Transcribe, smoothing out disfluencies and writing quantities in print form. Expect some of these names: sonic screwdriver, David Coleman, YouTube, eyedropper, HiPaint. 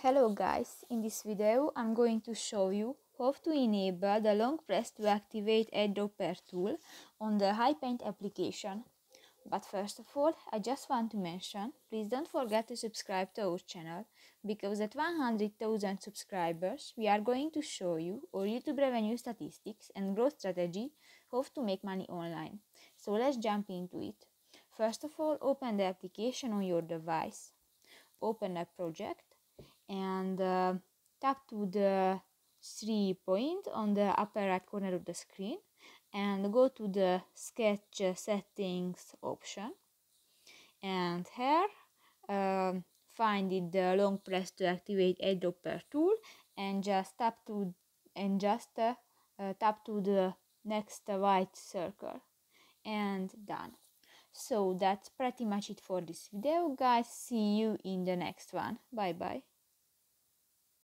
Hello guys, in this video I'm going to show you how to enable the long press to activate airdropper tool on the HiPaint application. But first of all, I just want to mention, please don't forget to subscribe to our channel, because at 100,000 subscribers we are going to show you our YouTube revenue statistics and growth strategy, how to make money online. So let's jump into it. First of all, open the application on your device, open a project, and tap to the 3 point on the upper right corner of the screen and go to the sketch settings option, and here find it the long press to activate airdropper tool, and just tap to the next white circle, and done. So that's pretty much it for this video guys. See you in the next one. Bye bye.